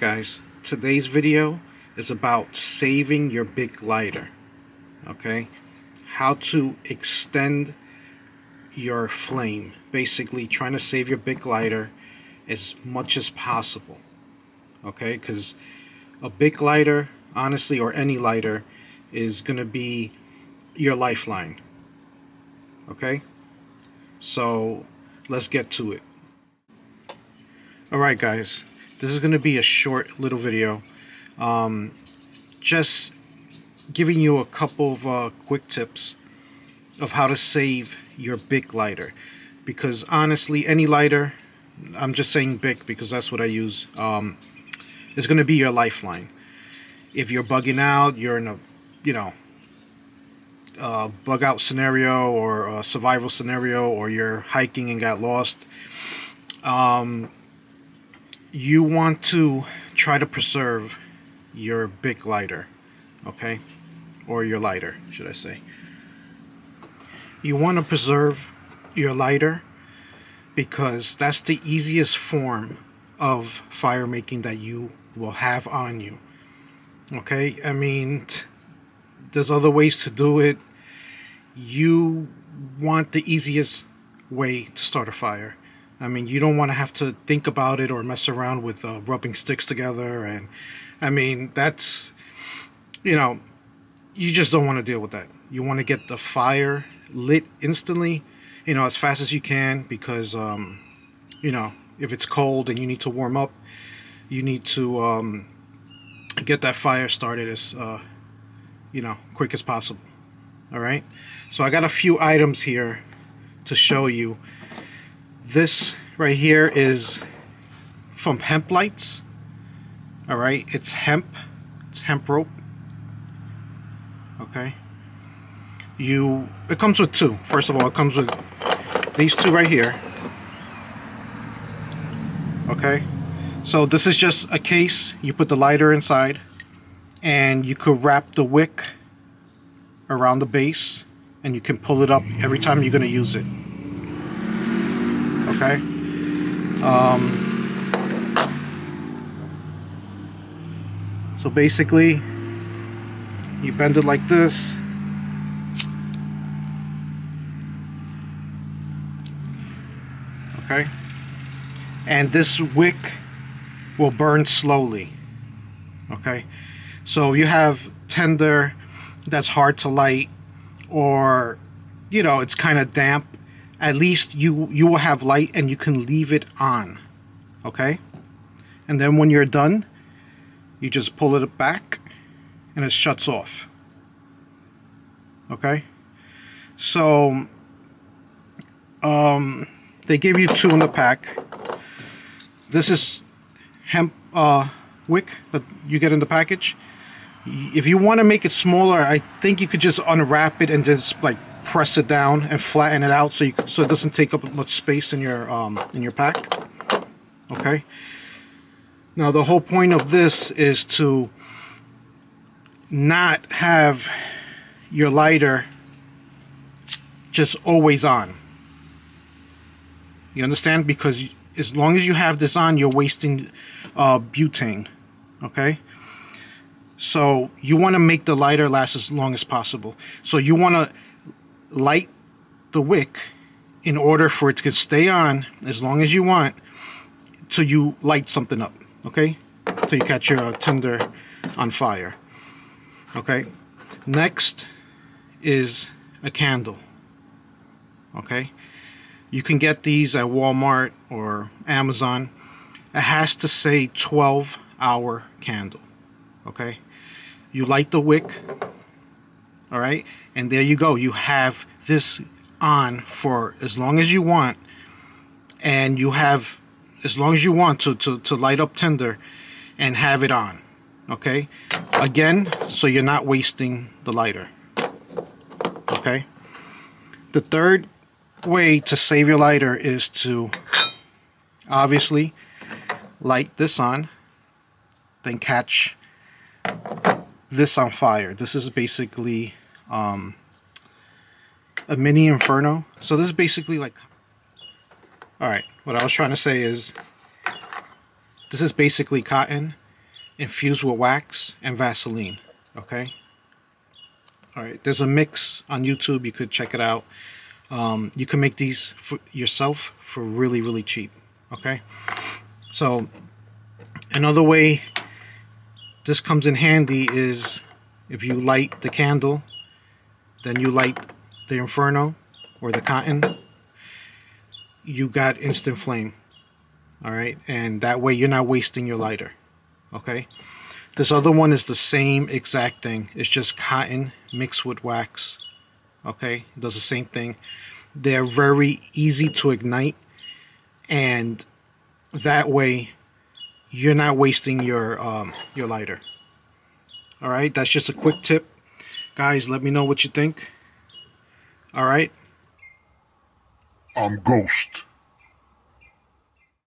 Alright guys, today's video is about saving your BIC lighter. Okay, how to extend your flame, basically trying to save your BIC lighter as much as possible. Okay, because a BIC lighter, honestly, or any lighter, is going to be your lifeline. Okay, so let's get to it. Alright guys, this is going to be a short little video, just giving you a couple of quick tips of how to save your BIC lighter, because honestly any lighter, I'm just saying BIC because that's what I use, is going to be your lifeline. If you're bugging out, you're in a, you know, bug out scenario or a survival scenario, or you're hiking and got lost, you want to try to preserve your BIC lighter, okay? Or your lighter, should I say. You want to preserve your lighter because that's the easiest form of fire making that you will have on you, okay? I mean, there's other ways to do it. You want the easiest way to start a fire. I mean, you don't want to have to think about it or mess around with rubbing sticks together, and I mean, that's, you know, you just don't want to deal with that. You want to get the fire lit instantly, you know, as fast as you can, because you know, if it's cold and you need to warm up, you need to get that fire started as you know, quick as possible. All right, so I got a few items here to show you. This right here is from Hemp Lights. All right, it's hemp. It's hemp rope. Okay. It comes with two. First of all, it comes with these two right here. Okay. So this is just a case. You put the lighter inside, and you could wrap the wick around the base, and you can pull it up every time you're going to use it. Okay. So basically, you bend it like this, okay, and this wick will burn slowly. Okay, so you have tinder that's hard to light, or you know, it's kind of damp. At least you will have light and you can leave it on, okay? And then when you're done, you just pull it back and it shuts off, okay? So they gave you two in the pack. This is hemp wick that you get in the package. If you want to make it smaller, I think you could just unwrap it and just like press it down and flatten it out, so so it doesn't take up much space in your pack. Okay. Now the whole point of this is to not have your lighter just always on. You understand? Because as long as you have this on, you're wasting butane. Okay. So you want to make the lighter last as long as possible. So you want to light the wick in order for it to stay on as long as you want, till you light something up, okay? Till you catch your tinder on fire, okay? Next is a candle, okay? You can get these at Walmart or Amazon. It has to say 12-hour candle, okay? You light the wick, all right, and there you go. You have this on for as long as you want, and you have as long as you want to light up tinder and have it on, okay? Again, so you're not wasting the lighter, okay? The third way to save your lighter is to obviously light this on, then catch this on fire. This is basically a mini inferno. So this is basically like, all right, what I was trying to say is this is basically cotton infused with wax and Vaseline. Okay. All right. There's a mix on YouTube. You could check it out. You can make these for yourself for really, really cheap. Okay. So another way this comes in handy is if you light the candle, then you light the Inferno or the cotton, you got instant flame. All right. And that way you're not wasting your lighter. Okay. This other one is the same exact thing. It's just cotton mixed with wax. Okay. It does the same thing. They're very easy to ignite. And that way you're not wasting your lighter. All right. That's just a quick tip. Guys, let me know what you think. All right. I'm Ghost.